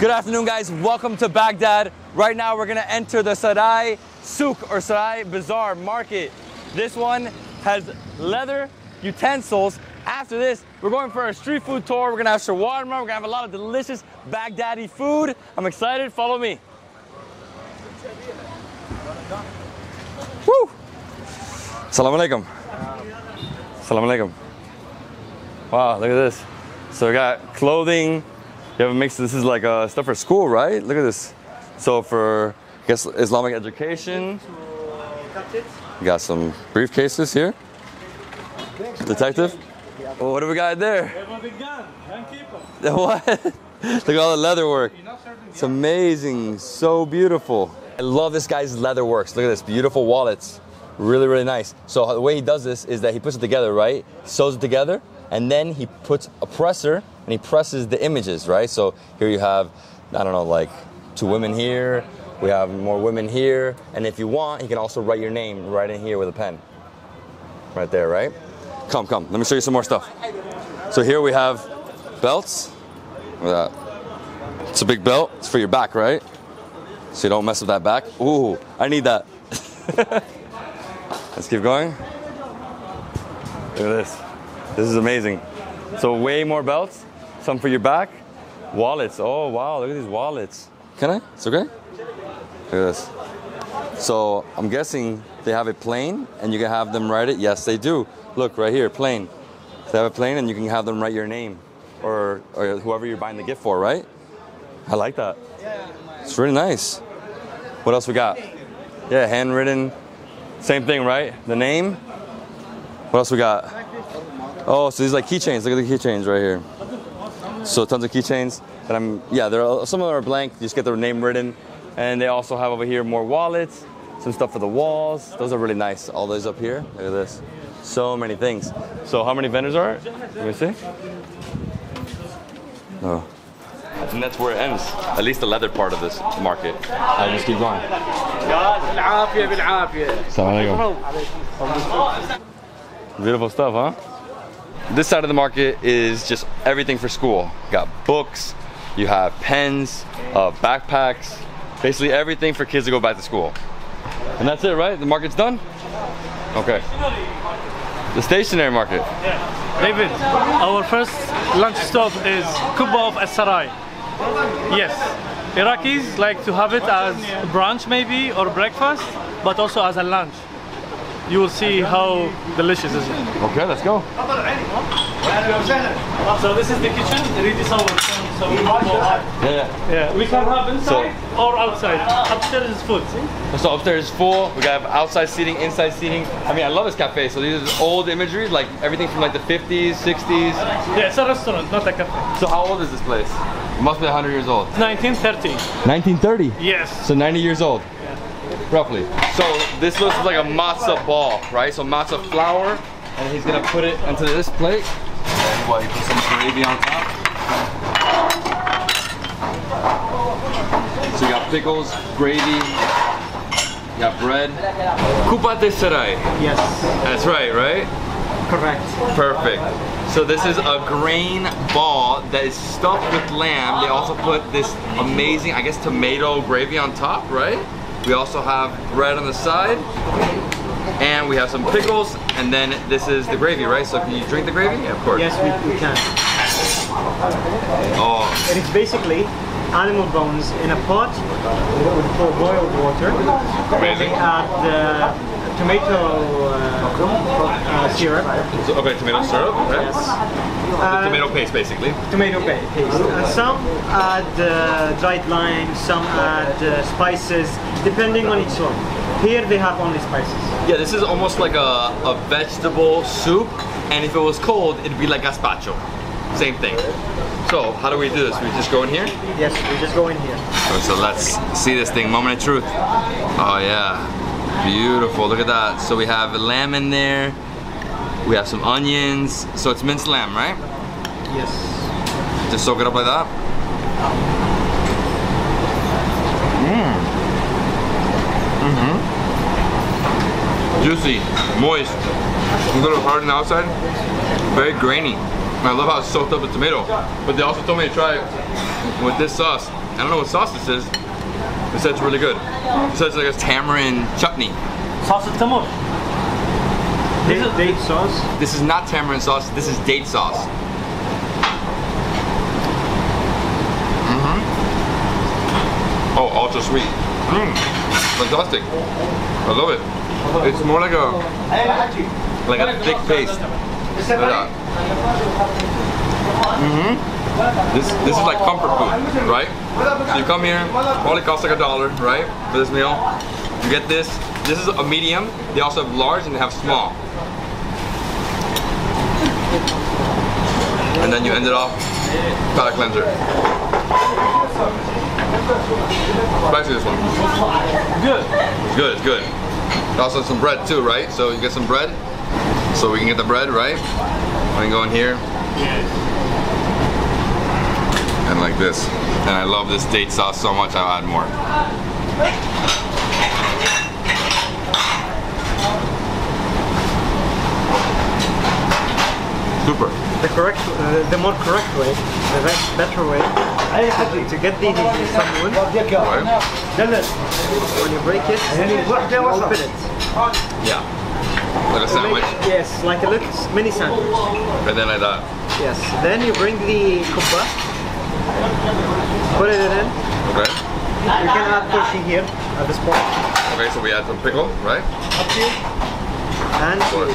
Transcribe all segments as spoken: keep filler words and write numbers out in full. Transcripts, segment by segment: Good afternoon, guys. Welcome to Baghdad. Right now, we're gonna enter the Sarai Souk or Sarai Bazaar Market. This one has leather utensils. After this, we're going for a street food tour. We're gonna have shawarma. We're gonna have a lot of delicious Baghdadi food. I'm excited. Follow me. Woo! Assalamu alaikum. Assalamu alaikum. Wow, look at this. So we got clothing. You have a mix. This is like uh, stuff for school, right? Look at this. So for, I guess, Islamic education. We got some briefcases here. Detective. Well, what do we got there? What? Look at all the leather work. It's amazing. So beautiful. I love this guy's leather works. Look at this. Beautiful wallets. Really, really nice. So the way he does this is that he puts it together, right? He sews it together, and then he puts a presser, and he presses the images, right? So here you have, I don't know, like two women here. We have more women here. And if you want, you can also write your name right in here with a pen. Right there, right? Come, come, let me show you some more stuff. So here we have belts. Look at that. It's a big belt. It's for your back, right? So you don't mess with that back. Ooh, I need that. Let's keep going. Look at this. This is amazing. So way more belts, some for your back. Wallets, oh wow, look at these wallets. Can I? It's okay? Look at this. So I'm guessing they have a plane and you can have them write it. Yes, they do. Look right here, plane. They have a plane and you can have them write your name or, or whoever you're buying the gift for, right? I like that. It's really nice. What else we got? Yeah, handwritten. Same thing, right? The name. What else we got? Oh, so these are like keychains. Look at the keychains right here. So tons of keychains. And I'm yeah, there are, some of them are blank. You just get their name written. And they also have over here more wallets, some stuff for the walls. Those are really nice. All those up here. Look at this. So many things. So how many vendors are it? Let me see. Oh. I think that's where it ends. At least the leather part of this market. I'll just keep going. Beautiful stuff, huh? This side of the market is just everything for school. You got books, you have pens, uh, backpacks, basically everything for kids to go back to school. And that's it, right? The market's done? Okay. The stationary market. Yeah. David, our first lunch stop is Kubba al-Saray. Yes, Iraqis like to have it as brunch maybe or breakfast, but also as a lunch. You will see how delicious is it. Okay, let's go. So this is the kitchen, ready so we can go out. Yeah, yeah. We can have inside so, or outside. Upstairs is full, see? So upstairs is full. We got outside seating, inside seating. I mean, I love this cafe. So these are old imagery, like everything from like the fifties, sixties. Yeah, it's a restaurant, not a cafe. So how old is this place? It must be one hundred years old. nineteen thirty. nineteen thirty? Yes. So ninety years old. Roughly. So this looks like a matzah ball, right? So matzah flour, and he's gonna put it into this plate. And what, he put some gravy on top. So you got pickles, gravy, you got bread. Kubba al-Saray. Yes. That's right, right? Correct. Perfect. So this is a grain ball that is stuffed with lamb. They also put this amazing, I guess, tomato gravy on top, right? We also have bread on the side, and we have some pickles, and then this is the gravy, right? So can you drink the gravy? Yeah, of course. Yes, we, we can. Oh. And it's basically animal bones in a pot with boiled water. Really? They add the tomato uh, uh, syrup. So, okay, tomato syrup, okay. Yes. Uh, tomato paste, basically. Tomato paste. And some add uh, dried lime, some add uh, spices, depending on each one. Here they have only spices. Yeah, this is almost like a, a vegetable soup, and if it was cold, it'd be like gazpacho. Same thing. So, how do we do this? We just go in here? Yes, we just go in here. Okay, so let's see this thing, moment of truth. Oh yeah, beautiful, look at that. So we have lamb in there. We have some onions, so it's minced lamb, right? Yes. Just soak it up like that. Mmm. Mm-hmm. Juicy, moist, a little hard on the outside, very grainy. I love how it's soaked up with tomato, but they also told me to try it with this sauce. I don't know what sauce this is. It said it's really good. It says like a tamarind chutney. Sauce is Tanoor. This is date sauce. This is not tamarind sauce. This is date sauce. Mm-hmm. Oh, ultra sweet. Mmm. Fantastic. I love it. It's more like a like a thick paste. Mm-hmm. This this is like comfort food, right? So you come here, probably costs like a dollar, right, for this meal. You get this. This is a medium. They also have large and they have small. And then you end it off, palate cleanser. Spicy this one. Good. It's good, it's good. Also some bread too, right? So you get some bread. So we can get the bread, right? I can go in here. And like this, and I love this date sauce so much. I'll add more. Super. The correct, uh, the more correct way, the right, better way, to get these in someone. When you break it, and you open it. Yeah. Like a sandwich. Yes, like a little mini sandwich. And then like that. Yes. Then you bring the kubba. Put it in. Okay. You can add turkey here at this point. Okay, so we add some pickle, right? Up to you. And sure.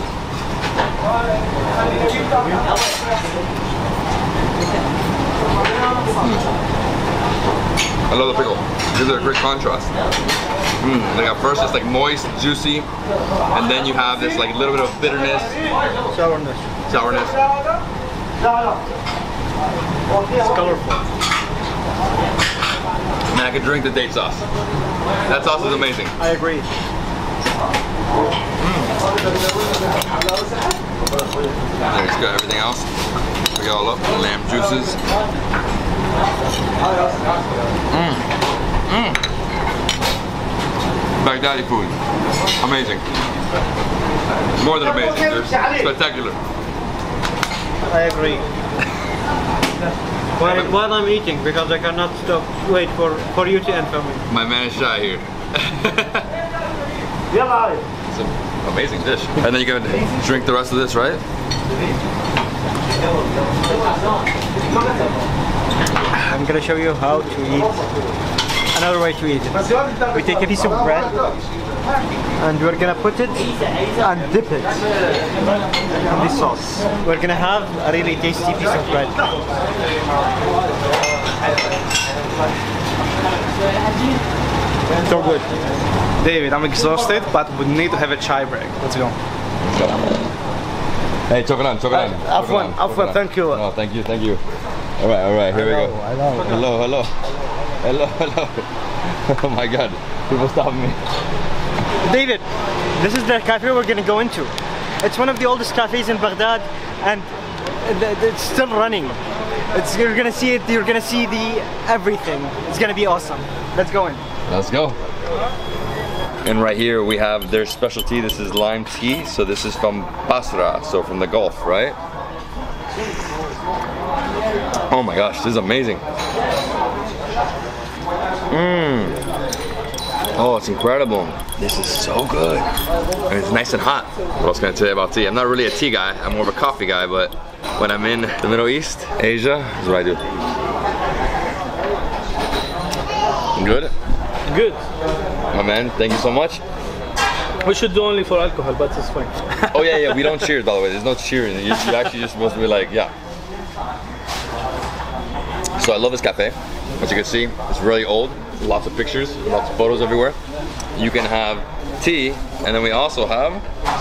I love the pickle. These are a great contrast. Mm, like at first it's like moist, juicy, and then you have this like little bit of bitterness. Sourness. Sourness. It's colorful. And I could drink the date sauce. That sauce is amazing. I agree. Mm. Let's go everything else. Pick it all up. The lamb juices. Mmm. Mmm. Baghdadi food. Amazing. More than amazing. They're spectacular. I agree. While, while I'm eating, because I cannot stop, wait for, for you to enter me. My man is shy here. It's an amazing dish. And then you can drink the rest of this, right? I'm gonna show you how to eat, another way to eat it. We take a piece of bread, and we're gonna put it and dip it in the sauce. We're gonna have a really tasty piece of bread. So good. David, I'm exhausted, but we need to have a chai break. Let's go. Hey, Chocolan, Chocolan. Afwan, Afwan, thank you. No, thank you, thank you. All right, all right, here hello, we go. Hello, hello, hello, hello, hello. Oh my God, people stopping me. David, this is the cafe we're going to go into. It's one of the oldest cafes in Baghdad, and it's still running. It's, you're going to see it, you're going to see the everything. It's going to be awesome. Let's go in. Let's go. And right here we have their specialty. This is lime tea. So this is from Basra, so from the Gulf, right? Oh my gosh, this is amazing. Mmm. Oh, it's incredible. This is so good. And it's nice and hot. What else can I tell you about tea? I'm not really a tea guy. I'm more of a coffee guy, but when I'm in the Middle East, Asia, this is what I do. Good? Good. My man, thank you so much. We should do only for alcohol, but it's fine. Oh yeah, yeah, we don't cheers, by the way. There's no cheering. You're actually just supposed to be like, yeah. So I love this cafe. As you can see, it's really old. Lots of pictures, lots of photos everywhere. You can have tea, and then we also have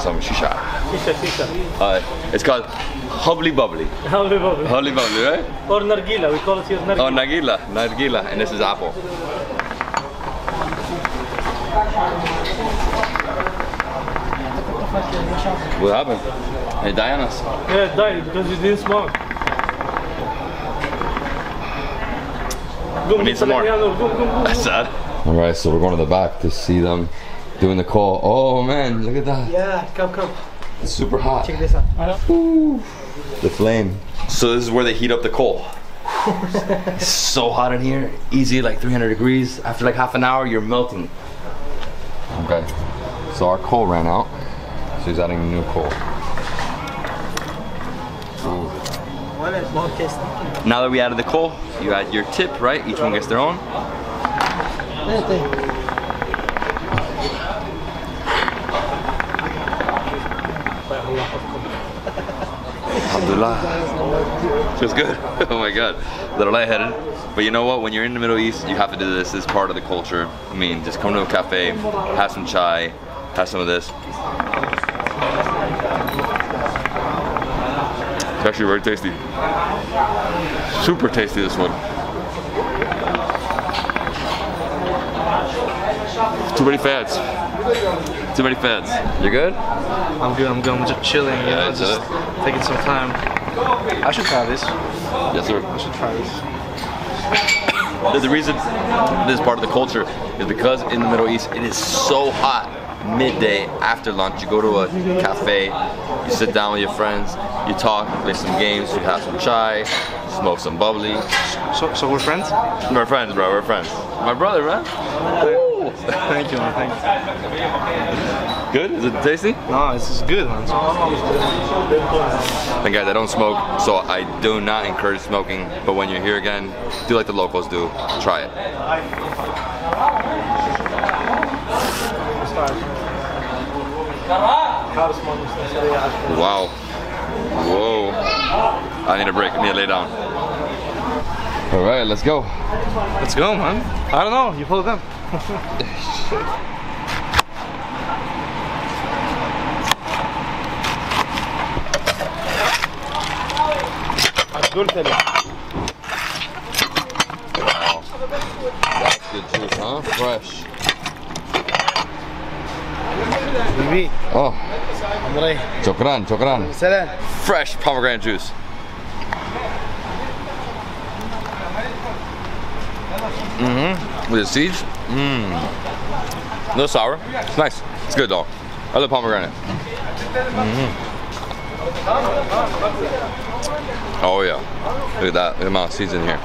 some shisha. Shisha, shisha. Uh, it's called Hubbly Bubbly. Hubbly Bubbly. Hubbly Bubbly, right? Or Nargila, we call it here Nargila. Oh, Nargila, Nargila, and this is apple. What happened? It died on us. Yeah, it died because it didn't smoke. We need some more. That's sad. All right, so we're going to the back to see them doing the call. Oh man, look at that. Yeah, come, come. It's super hot. Check this out. Ooh, the flame. So this is where they heat up the coal. It's so hot in here, easy like three hundred degrees. After like half an hour, you're melting. Okay, so our coal ran out, so he's adding new coal. Ooh. Now that we added the coal, you add your tip, right? Each one gets their own. Alhamdulillah. Feels good. Oh my god. A little lightheaded. But you know what? When you're in the Middle East, you have to do this. This is part of the culture. I mean, just come to a cafe, have some chai, have some of this. It's actually very tasty. Super tasty, this one. Too many fads. Too many fads. You good? I'm good, I'm good. I'm just chilling, yeah, you know, just it. taking some time. I should try this. Yes, sir. I should try this. The reason this is part of the culture is because in the Middle East, it is so hot. Midday, after lunch, you go to a cafe, you sit down with your friends, you talk, play some games, you have some chai, smoke some bubbly. So, so we're friends? We're friends, bro, we're friends. My brother, man. Woo! Thank you, man, thank you. Good? Is it tasty? No, it's just good, man. And guys, I don't smoke, so I do not encourage smoking, but when you're here again, do like the locals do, try it. Wow. Whoa. I need a break. I need to lay down. Alright, let's go. Let's go, man. I don't know. You pulled them. That's good, Teddy. Wow. That's good juice, huh? Fresh. Oh, chokran, chokran. Fresh pomegranate juice. Mm-hmm. With the seeds. Mmm. A little sour. It's nice. It's good though. I love pomegranate. Mm-hmm. Oh yeah. Look at that. The amount of seeds in here.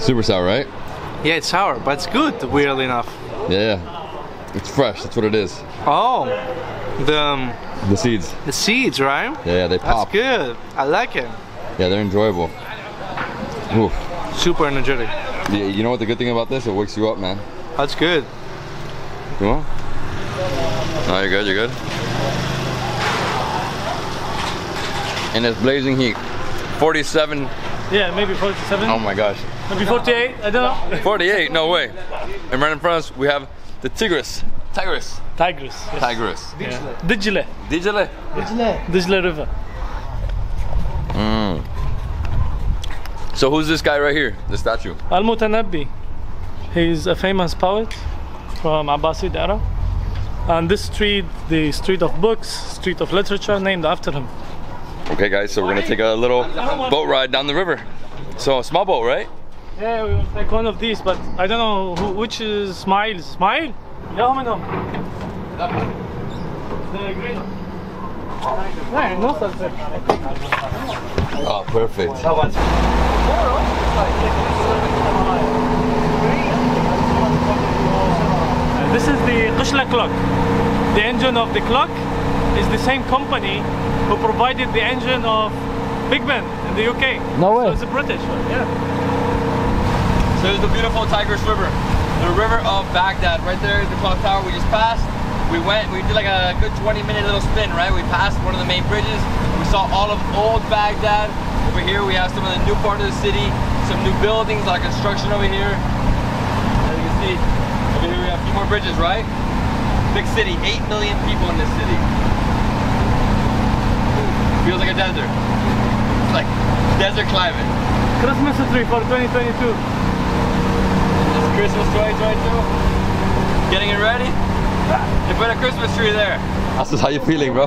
Super sour, right? Yeah, it's sour, but it's good, weirdly enough. Yeah, it's fresh, that's what it is. Oh, the... Um, the seeds. The seeds, right? Yeah, they pop. That's good, I like it. Yeah, they're enjoyable. Oof. Super energetic. Yeah, you know what the good thing about this? It wakes you up, man. That's good. You want? No, you're good, you're good. And it's blazing heat. forty-seven. Yeah, maybe forty-seven. Oh my gosh. Maybe forty-eight, I don't know. forty-eight, no way. And right in front of us, we have the Tigris. Tigris. Tigris. Yes. Tigris. Yeah. Dijile. Dijile. Dijile. Dijile River. Mm. So who's this guy right here, the statue? Al-Mutanabbi. He's a famous poet from Abbasid era. And this street, the street of books, street of literature, named after him. Okay guys, so we're gonna take a little boat ride down the river. So a small boat, right? Yeah, we will take one of these, but I don't know who, which is Smile. Smile? Yeah, I know. The green one. Oh, perfect. This is the Kishla clock. The engine of the clock is the same company who provided the engine of Big Ben in the U K. No way. So it's a British one, yeah. So there's the beautiful Tigris River, the river of Baghdad. Right there is the clock tower we just passed. We went, we did like a good twenty minute little spin, right? We passed one of the main bridges. We saw all of old Baghdad. Over here we have some of the new part of the city, some new buildings, a lot of construction over here. As you can see, over here we have a few more bridges, right? Big city, eight million people in this city. Feels like a desert. It's like desert climate. Christmas tree for twenty twenty-two. It's Christmas twenty twenty-two. Getting it ready? You put a Christmas tree there. That's just how you feeling, bro.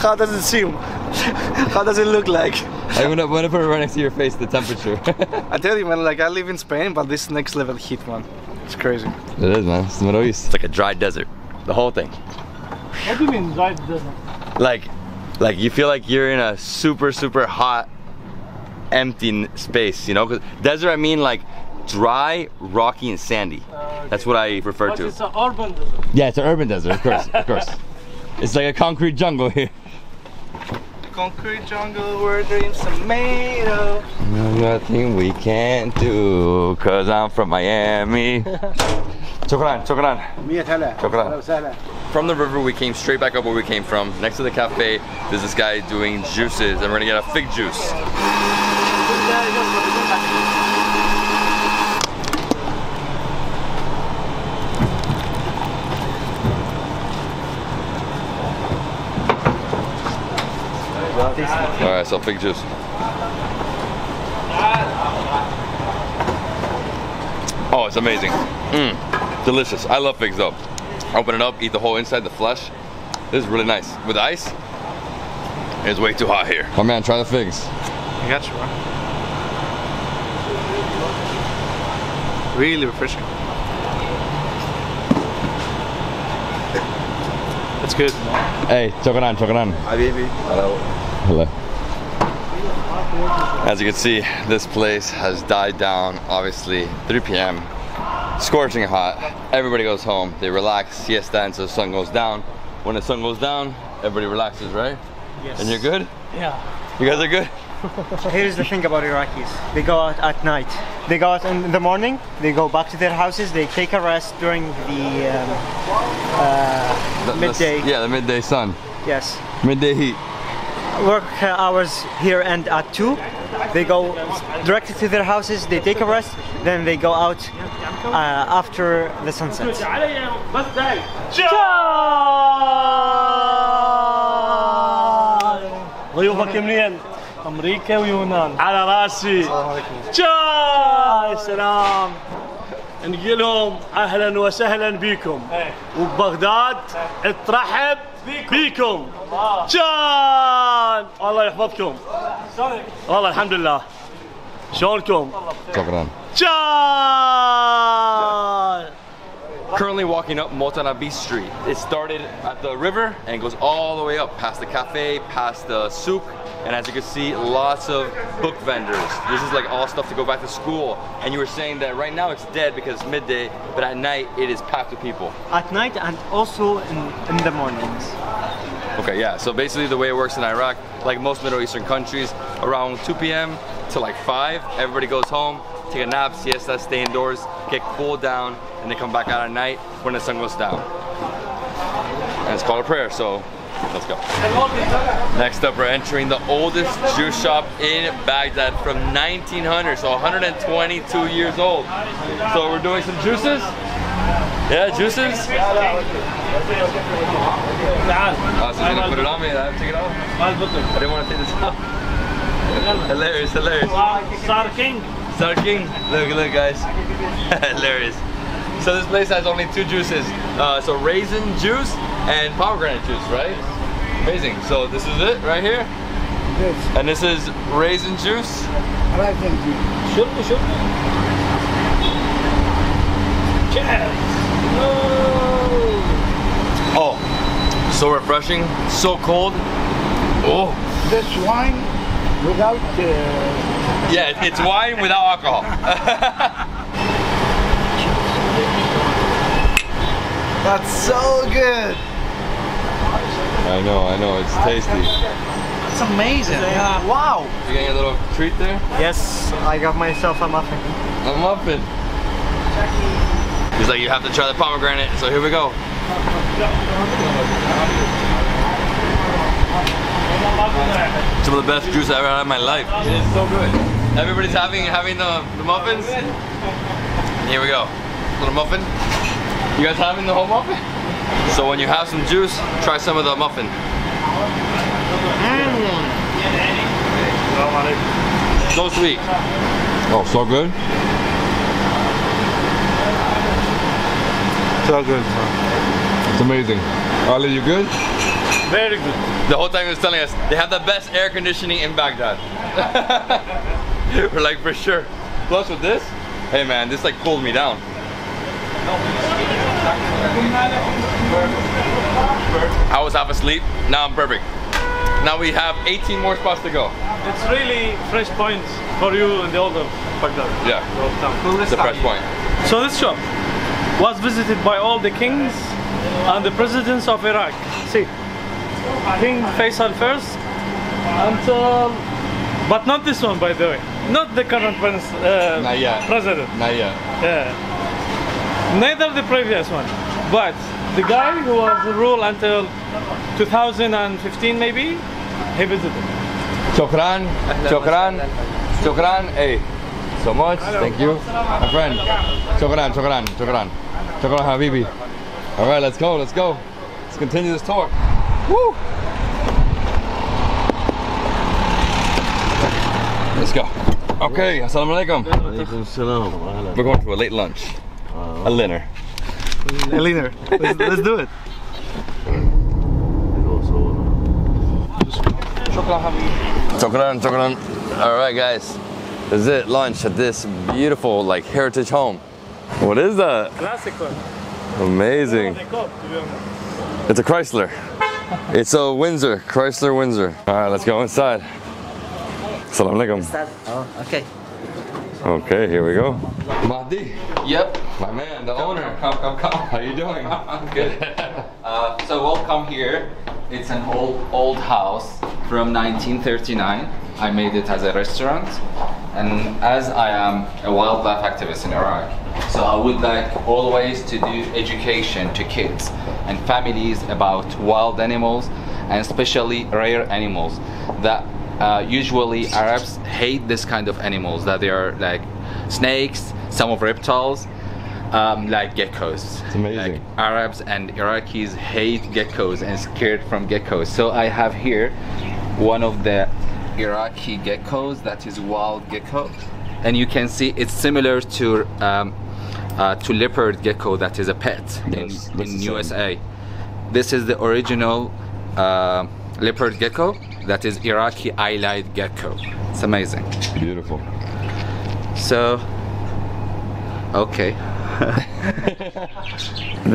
How does it seem? How does it look like? I want to put it right next to your face, the temperature. I tell you, man, like I live in Spain, but this next level heat, man. It's crazy. It is, man. It's the Middle East. It's like a dry desert. The whole thing. What do you mean drive doesn't? Like, like you feel like you're in a super, super hot, empty space, you know? Cause desert, I mean like dry, rocky, and sandy. Uh, okay. That's what I refer but to. It's an urban desert. Yeah, it's an urban desert, of course, of course. It's like a concrete jungle here. Concrete jungle where dreams are made of. No, nothing we can't do, cause I'm from Miami. Chokran, chokran. Chokran. From the river, we came straight back up where we came from. Next to the cafe, there's this guy doing juices, and we're gonna get a fig juice. Alright, so fig juice. Oh, it's amazing. Mmm, delicious. I love figs though. Open it up, eat the whole inside, the flesh. This is really nice. With ice, it's way too hot here. My man, try the figs. I got you, bro. Really refreshing. That's good. Hey, chokran, chokran. Habibi. Hello. Hello. As you can see, this place has died down, obviously. three P M Scorching hot. Everybody goes home. They relax, siesta until the sun goes down. When the sun goes down, everybody relaxes, right? Yes. And you're good? Yeah. You guys are good? Here's the thing about Iraqis. They go out at night. They go out in the morning, they go back to their houses, they take a rest during the, um, uh, the midday. The, yeah, the midday sun. Yes. Midday heat. Work hours here end at two. They go directly to their houses, they take a rest, then they go out uh, after the sunset. ضيوفك منين؟ أمريكا ويونان على راسي. جاي سلام. نقول لهم أهلا وسهلا بكم وببغداد اترحب بكم. جان الله يحفظكم. والله الحمد لله. شلونكم؟ شكرا. جان. Currently walking up Motanabi Street. It started at the river and goes all the way up past the cafe, past the souk, and as you can see, lots of book vendors. This is like all stuff to go back to school. And you were saying that right now it's dead because it's midday, but at night it is packed with people. At night and also in, in the mornings. Okay, yeah, so basically the way it works in Iraq, like most Middle Eastern countries, around two P M to like five, everybody goes home, take a nap, siesta, stay indoors, get cooled down, and they come back out at night when the sun goes down. And it's called a prayer, so let's go. Next up, we're entering the oldest juice shop in Baghdad from nineteen hundred, so one hundred twenty-two years old. So we're doing some juices? Yeah, juices? Uh, so I'm gonna put it on me, I have to take it out? I didn't want to take this out. Hilarious, hilarious. Star King. Star King. Look, look guys. Hilarious. So this place has only two juices. Uh, so raisin juice and pomegranate juice, right? Amazing. So this is it right here? Yes. And this is raisin juice? Raisin juice. Should we, should we? Oh, so refreshing, so cold. Oh, this wine without. Uh... Yeah, it's wine without alcohol. That's so good. I know, I know, it's tasty. That's amazing. Uh, wow. You getting a little treat there? Yes, I got myself a muffin. A muffin. He's like, you have to try the pomegranate, so here we go. Some of the best juice I've ever had in my life. It is so good. Everybody's having having the, the muffins. Here we go. Little muffin. You guys having the whole muffin? So when you have some juice, try some of the muffin. Mm. So sweet. Oh, so good. So good. It's amazing. Ali, you good? Very good. The whole time he was telling us they have the best air conditioning in Baghdad. We're like, for sure. Plus with this, hey man, this like cooled me down. I was half asleep. Now I'm perfect. Now we have eighteen more spots to go. It's really fresh points for you in the old Baghdad. Yeah, well, it's a fresh point. So this shop was visited by all the kings and the presidents of Iraq. See, King Faisal first, until, but not this one, by the way. Not the current prince, uh, Not yet. president. Not yet. Yeah. Neither the previous one, but the guy who was the rule until two thousand fifteen, maybe, he visited. Shukran, shukran, shukran, hey, so much, thank you, my friend. Shukran, shukran, shukran, shukran, habibi. All right, let's go, let's go. Let's continue this tour. Woo! Let's go. Okay, assalamu alaikum. Alaikum. We're going to a late lunch, a dinner. A dinner. Let's, let's do it. Chokran, chokran. All right, guys. This is it. Lunch at this beautiful, like, heritage home. What is that? Classic one. Amazing. It's a Chrysler. It's a Windsor. Chrysler Windsor. All right, let's go inside. Assalamu alaikum. Oh, okay. Okay, here we go. Mahdi. Yep. My man, the come, owner. Come, come, come. How you doing? I'm good. uh, so welcome here. It's an old, old house from nineteen thirty-nine. I made it as a restaurant. And as I am a wildlife activist in Iraq, so I would like always to do education to kids and families about wild animals, and especially rare animals that Uh, usually Arabs hate this kind of animals, that they are like snakes, some of reptiles, um, like geckos. It's amazing. Like Arabs and Iraqis hate geckos and scared from geckos. So I have here one of the Iraqi geckos that is wild gecko, and you can see it's similar to um, uh, to leopard gecko that is a pet yes, in, in U S A. This is the original uh, leopard gecko. That is Iraqi eyelid gecko. It's amazing. Beautiful. So, okay.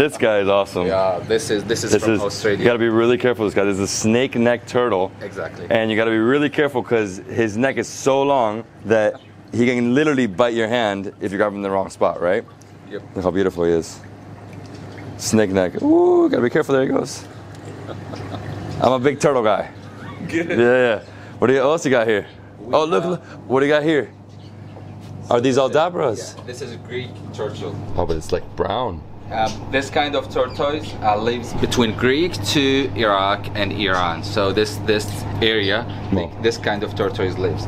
This guy is awesome. Yeah, this is this is this from is, Australia. You gotta be really careful with this guy. This is a snake neck turtle. Exactly. And you gotta be really careful because his neck is so long that he can literally bite your hand if you grab him in the wrong spot, right? Yep. Look how beautiful he is. Snake neck. Ooh, gotta be careful, there he goes. I'm a big turtle guy. Good. Yeah, yeah. What do you else you got here? We oh, look, look. What do you got here? Are these aldabras? Yeah, this is a Greek turtle. Oh, but it's like brown. Um, this kind of tortoise uh, lives between Greek to Iraq and Iran. So this this area, oh. this kind of tortoise lives.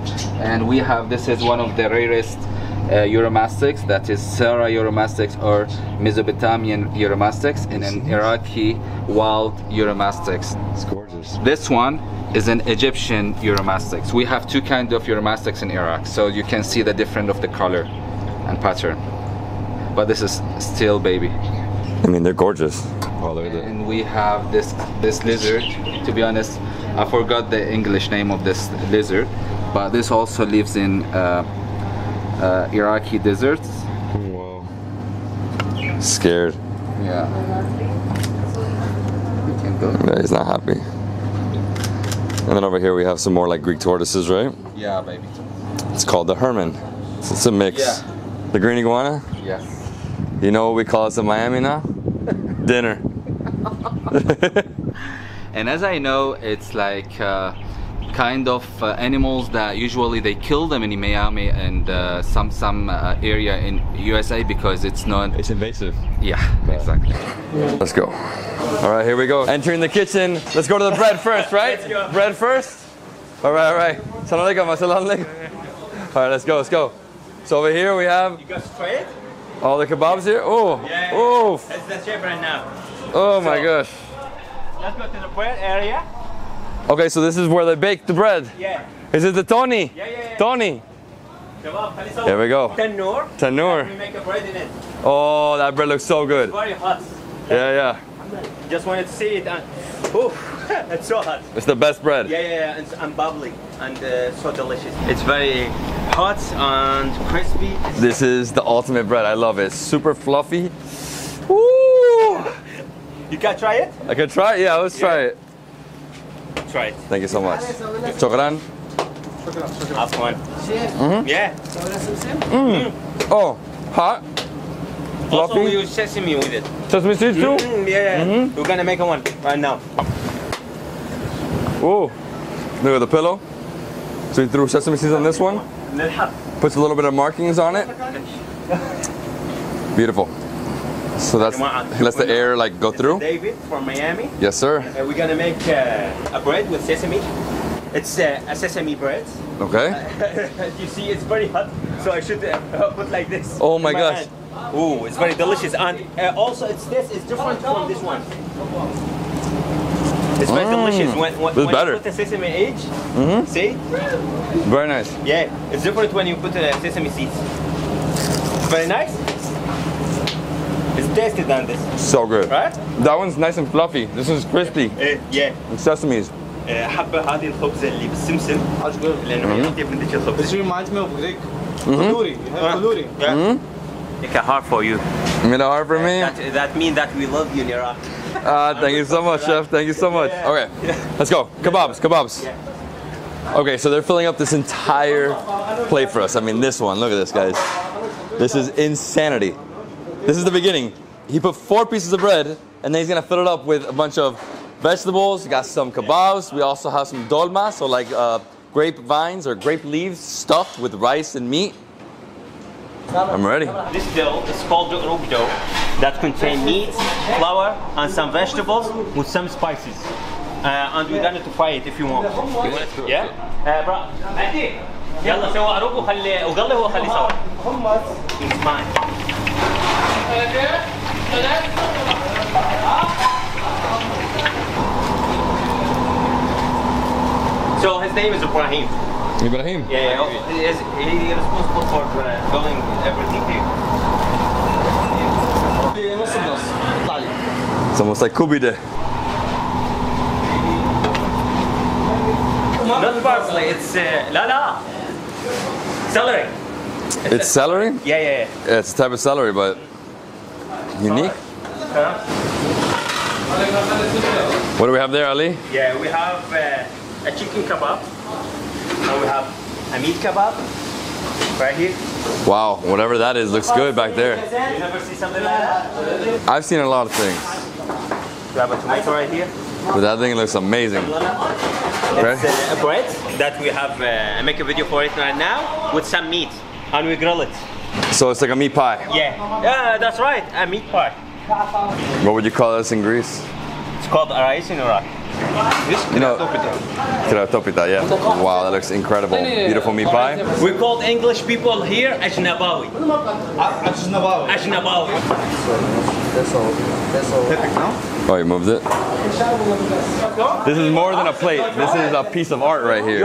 And we have, this is one of the rarest Uh, Euromastyx, that is Sarai Euromastyx or Mesopotamian Euromastyx, and an Iraqi wild Euromastyx. It's gorgeous. This one is an Egyptian Euromastyx. We have two kinds of Euromastyx in Iraq, so you can see the difference of the color and pattern. But this is still baby. I mean, they're gorgeous. Oh, they're the... And we have this this lizard. To be honest, I forgot the English name of this lizard, but this also lives in Uh, Uh, Iraqi deserts. Whoa. Scared. Yeah. We can go. Yeah, he's not happy. And then over here we have some more like Greek tortoises, right? Yeah, baby. It's called the Herman. It's, it's a mix. Yeah. The green iguana? Yes. You know what we call us in Miami now? Dinner. And as I know, it's like uh, kind of uh, animals that usually they kill them in Miami and uh, some some uh, area in U S A because it's not... It's invasive. Yeah, yeah, exactly. Let's go. All right, here we go. Entering the kitchen. Let's go to the bread first, right? Bread first? All right, all right. Assalamu alaikum, assalamu alaikum. All right, let's go, let's go. So over here we have... You got straight? All the kebabs here? Oh, yeah, oh. That's the shape right now. Oh so, my gosh. Let's go to the bread area. Okay, so this is where they bake the bread. Yeah. Is it the Tony? Yeah, yeah, yeah. Tony. There we go. Tanoor. Tanoor. We make a bread in it. Oh, that bread looks so good. It's very hot. Yeah, yeah. Just wanted to see it. And, oof, it's so hot. It's the best bread. Yeah, yeah, yeah. It's, and bubbly and uh, so delicious. It's very hot and crispy. This is the ultimate bread. I love it. Super fluffy. Woo! You can try it? I can try it? Yeah, let's yeah. try it. Try it. Thank you so much. Chokran. Last one. Mm-hmm. Yeah. Mm. Oh, hot. Also, floppy. We use sesame with it. Sesame seeds too? Mm, yeah. Mm-hmm. We're gonna make one right now. Oh, look at the pillow. So we threw sesame seeds on this one. Puts a little bit of markings on it. Beautiful. So that's he lets the air like go through. David from Miami. Yes, sir. Uh, we're gonna make uh, a bread with sesame. It's uh, a sesame bread. Okay. Uh, you see, it's very hot, so I should uh, put like this. Oh my, my gosh. Hand. Ooh, it's very delicious, and uh, also it's this is different from this one. It's very mm. delicious when, when, when you put the sesame seeds. Mm-hmm. See? Very nice. Yeah, it's different when you put the uh, sesame seeds. Very nice. It's tastier than this. So good. Right? That one's nice and fluffy. This is crispy. Uh, yeah. With sesames. حبة هذه الخبز اللي بالسمسم. أشكر. لأنه يعطي من ذيك الخبز. This reminds me of Greek. Tandoori. Tandoori. Yeah. Make a heart for you. Make a heart for me? That, that means that we love you in Iraq. Uh, thank you so much, Chef. Thank you so much. Yeah. Okay, yeah. Let's go. Kebabs, kebabs. Yeah. Okay, so they're filling up this entire plate for us. I mean, this one. Look at this, guys. This is insanity. This is the beginning. He put four pieces of bread, and then he's going to fill it up with a bunch of vegetables. We got some kebabs. We also have some dolma, so like uh, grape vines or grape leaves stuffed with rice and meat. I'm ready. This dough is called the uruk dough that contains meat, flour, and some vegetables with some spices. Uh, and we're gonna fry it if you want. Yeah? Bro, Andy, يلا سوي أروق وخلي وقله هو خليه سوا. حمص. It's mine. So his name is Ibrahim. Ibrahim? Yeah, yeah. He is responsible for filling everything here. It's almost like Kubide. Not parsley, it's uh, Lala. Celery. It's, it's celery? Yeah, yeah, yeah. It's a type of celery, but unique. Huh? What do we have there, Ali? Yeah, we have uh, a chicken kebab. Now we have a meat kebab right here. Wow, whatever that is looks good back there. You never see something like that? I've seen a lot of things. We have a tomato right here. But that thing looks amazing. It's uh, a bread that we have, uh, I make a video for it right now with some meat and we grill it. So it's like a meat pie? Yeah, yeah, that's right, a meat pie. What would you call this in Greece? It's called raizinura. This you know, kratopita, yeah. Wow, that looks incredible. Beautiful meat pie. We called English people here Ajnabawi. Ajnabawi. Ajnabawi. That's all. That's all. Oh, you moved it. This is more than a plate. This is a piece of art right here.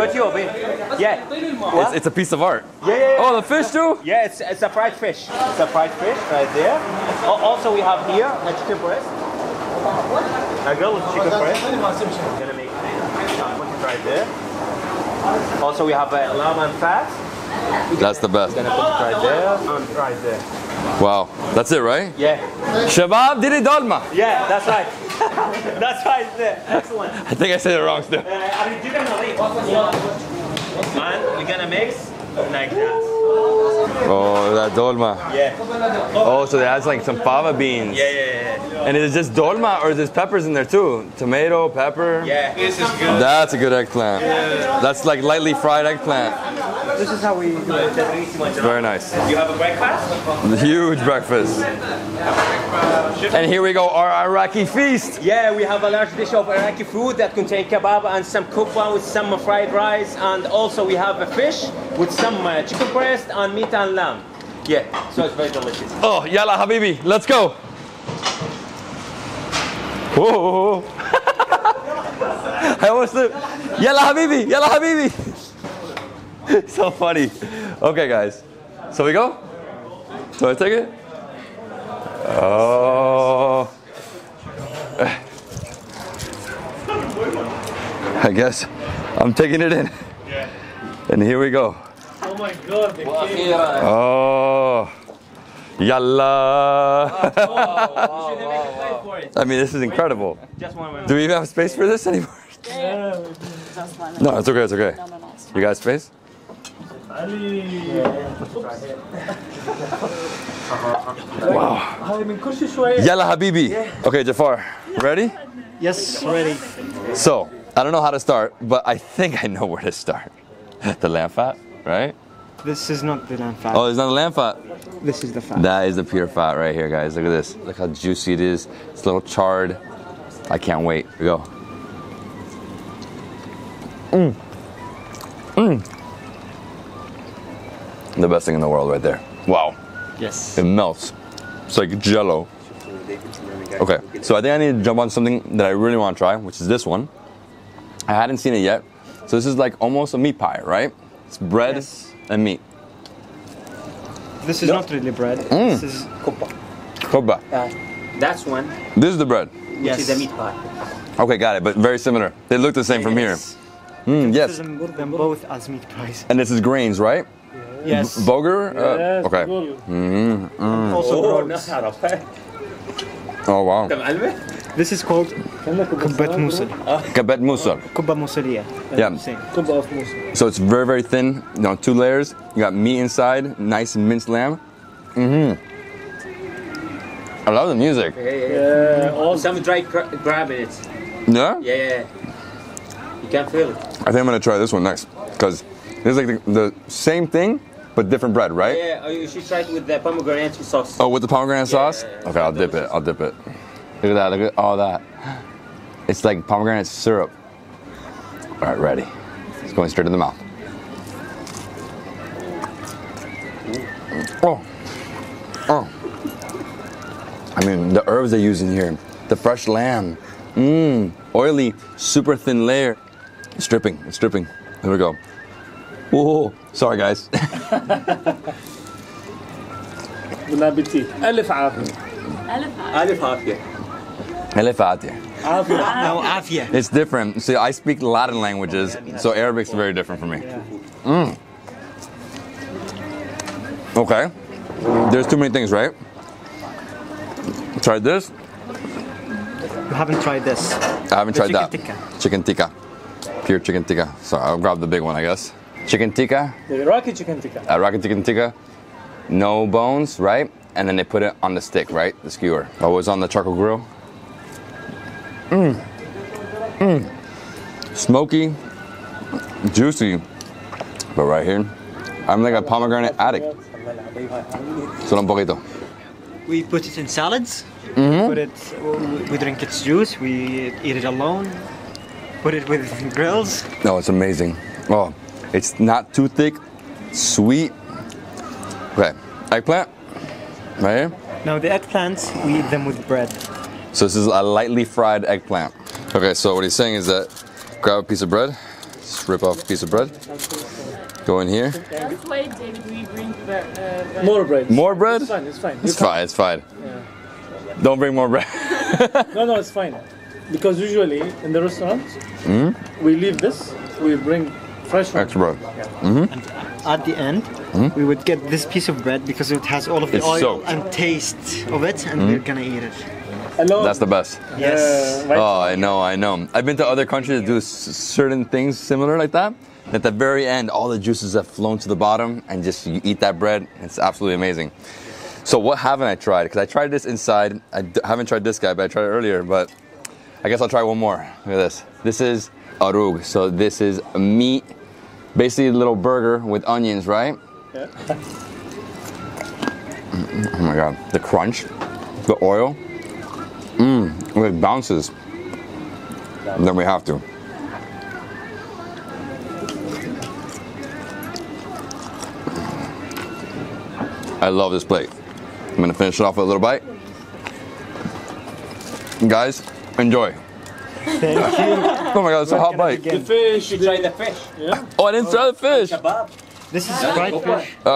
Yeah. It's, it's a piece of art. Yeah, yeah, yeah. Oh, the fish too? Yeah, it's, it's a fried fish. It's a fried fish right there. Also, we have here a chicken breast. I got a chicken breast. I'm gonna make it right there. Also, we have a lamb and fat. That's the best. Gonna put it right there and right there. Wow, that's it, right? Yeah. Shabab didi dolma. Yeah, that's right. That's right. Excellent. I think I said it wrong still. And we're gonna mix like that. Oh, that dolma. Yeah. Oh, so it has like some fava beans. Yeah, yeah, yeah. And is it just dolma or is there peppers in there too? Tomato, pepper? Yeah, this is good. That's a good eggplant. Yeah. That's like lightly fried eggplant. This is how we do it. Very nice. You have a breakfast? Huge breakfast. And here we go, our Iraqi feast. Yeah, we have a large dish of Iraqi food that contains kebab and some kubba with some fried rice. And also we have a fish with some chicken breast and meat and lamb. Yeah, so it's very delicious. Oh, yalla habibi, let's go. Whoa. I almost did. Yalla habibi, yalla habibi. So funny. Okay, guys. So we go? So I take it? Oh. I guess I'm taking it in. Yeah. And here we go. Oh my God! The oh, Yalla! Wow, wow, you should make a play for it. I mean, this is incredible. Just one, wait, wait. Do we even have space for this anymore? Yeah, yeah. Just one, no, it's okay, it's okay. No, no, no, it's you got space? Wow. Yalla Habibi. Okay, Jafar, ready? Yes, ready. So, I don't know how to start, but I think I know where to start. The lamb fat, right? This is not the lamb fat. Oh, it's not the lamb fat. This is the fat. That is the pure fat right here, guys. Look at this. Look how juicy it is. It's a little charred. I can't wait. Here we go. Mmm. Mmm. The best thing in the world right there. Wow. Yes. It melts. It's like jello. Okay, so I think I need to jump on something that I really want to try, which is this one. I hadn't seen it yet. So this is like almost a meat pie, right? It's bread. Yes. And meat. This is no. not really bread. Mm. This is kubba. Kubba. Uh, that's one. This is the bread. Yes. Which is a meat pie. Okay, got it. But very similar. They look the same yes. from here. Mm, yes. This is them both as meat pies. And this is grains, right? Yes. B Boger. Yes. Uh, okay. Mm, mm. Also oh, gross. Oh wow. This is called Kubba Musar. Kubba Musar. Kubba Musar, yeah. Yeah. So it's very, very thin. You know, two layers. You got meat inside, nice minced lamb. Mm-hmm. I love the music. Yeah, yeah, yeah. Mm-hmm. Also, I'm dry grabbing it. Yeah? Yeah, yeah. You can't feel it. I think I'm going to try this one next. Because this is like the, the same thing, but different bread, right? Yeah, yeah. You should try it with the pomegranate sauce. Oh, with the pomegranate yeah, sauce? Yeah, yeah. Okay, I'll dip it. I'll dip it. Look at that, look at all that. It's like pomegranate syrup. All right, ready. It's going straight in the mouth. Oh, oh. I mean, the herbs they use in here, the fresh lamb. Mmm, oily, super thin layer. It's dripping, it's dripping. Here we go. Whoa, sorry guys. Bon appetit. Alif afia. It's different. See, I speak Latin languages, so Arabic's very different for me. Mm. Okay. There's too many things, right? Try this. You haven't tried this. I haven't the tried chicken that. Tikka. Chicken tikka. Pure chicken tikka. So I'll grab the big one, I guess. Chicken tikka. The Iraqi chicken tikka. Iraqi chicken tikka. No bones, right? And then they put it on the stick, right? The skewer. Oh, it was on the charcoal grill. Mmm, mmm, smoky, juicy, but right here, I'm like a pomegranate addict. Solo un poquito. We put it in salads, mm-hmm. put it, we drink its juice, we eat it alone, put it with grills. No, it's amazing. Oh, it's not too thick, sweet. Okay, eggplant, right here. Now the eggplants, we eat them with bread. So this is a lightly fried eggplant. Okay, so what he's saying is that grab a piece of bread, just rip off a piece of bread, go in here. That's why we bring bread. More bread. More bread? It's fine, it's fine. It's fine, it's fine. Yeah. Don't bring more bread. No, no, it's fine. Because usually in the restaurant, mm-hmm. we leave this, we bring fresh one. Extra bread. Mm-hmm. And at the end, mm-hmm. we would get this piece of bread because it has all of the it's oil soaked. And taste of it, and mm-hmm. we're gonna eat it. Hello. That's the best. Yes. Uh, oh, I know, I know. I've been to other countries that do s certain things similar like that. At the very end, all the juices have flown to the bottom and just you eat that bread. It's absolutely amazing. So what haven't I tried? Because I tried this inside. I d haven't tried this guy, but I tried it earlier. But I guess I'll try one more. Look at this. This is arug. So this is meat, basically a little burger with onions, right? Yeah. Oh my God. The crunch, the oil. Mmm, it bounces. And then we have to. I love this plate. I'm gonna finish it off with a little bite. Guys, enjoy. Thank you. Oh my God, it's a hot bite. The fish, you try the fish. Yeah. Oh, I didn't try the fish. Kebab. This is fried fish. Uh,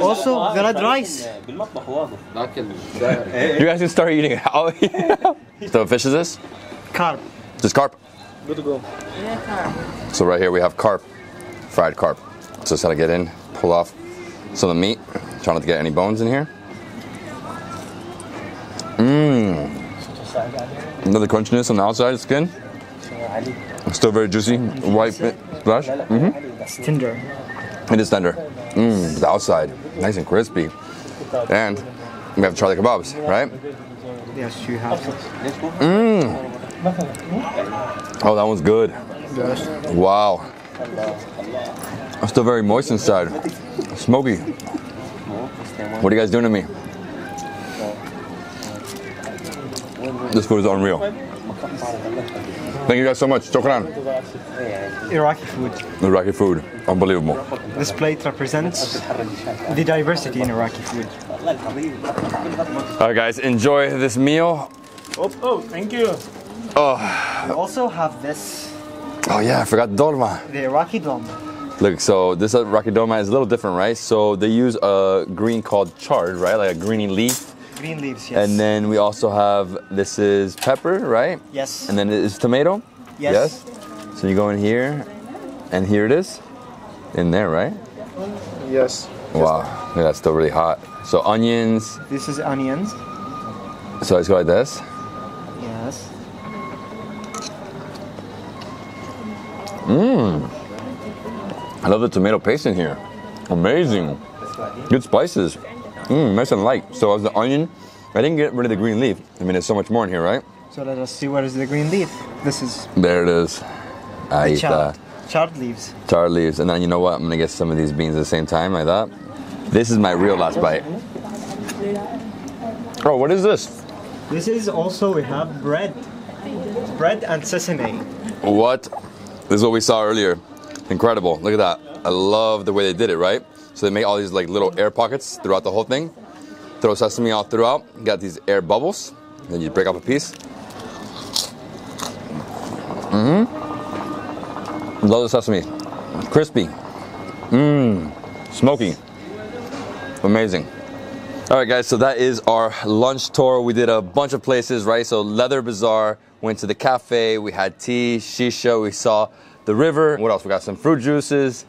also, there are rice. You guys can start eating it. Oh, yeah. So what fish is this? Carp. Just carp? Good to go. Yeah, carp. So right here we have carp, fried carp. So just how to get in, pull off some of the meat, trying not to get any bones in here. Mmm. Another crunchiness on the outside of the skin. It's still very juicy. White flesh. Mm-hmm. It's tender. It is tender. Mmm. The outside, nice and crispy. And we have to try the kebabs, right? Yes, you have. Mmm. Oh, that one's good. Yes. Wow. I'm still very moist inside. Smoky. What are you guys doing to me? This food is unreal. Thank you guys so much. Shukran. Iraqi food. Iraqi food. Unbelievable. This plate represents the diversity in Iraqi food. All right, guys, enjoy this meal. Oh, oh thank you. Oh. We also have this. Oh yeah, I forgot dolma. The Iraqi dolma. Look, so this Iraqi dolma is a little different, right? So they use a green called chard, right? Like a greeny leaf. Green leaves, yes. And then we also have, this is pepper, right? Yes. And then it's tomato? Yes. Yes. So you go in here, and here it is. In there, right? Yes. Wow, look, that's still really hot. So onions. This is onions. So let's go like this. Yes. Mmm. I love the tomato paste in here. Amazing. Good spices. Mmm, nice and light. So as the onion, I didn't get rid of the green leaf. I mean, there's so much more in here, right? So let us see what is the green leaf. This is... There it is. The chard. Chard leaves. Chard leaves. And then you know what? I'm going to get some of these beans at the same time, like that. This is my real last bite. Oh, what is this? This is also, we have bread. Bread and sesame. What? This is what we saw earlier. Incredible. Look at that. I love the way they did it, right? So they make all these like little air pockets throughout the whole thing. Throw sesame all throughout. You got these air bubbles. Then you break off a piece. Mm-hmm. Love the sesame. Crispy. Mmm. Smoky. Amazing. All right, guys. So that is our lunch tour. We did a bunch of places, right? So Leather Bazaar. Went to the cafe. We had tea, shisha. We saw the river. What else? We got some fruit juices.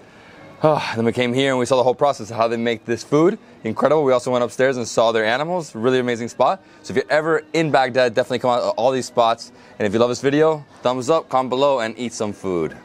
Oh, then we came here and we saw the whole process of how they make this food. Incredible. We also went upstairs and saw their animals. Really amazing spot. So if you're ever in Baghdad, definitely come out to all these spots. And if you love this video, thumbs up, comment below, and eat some food.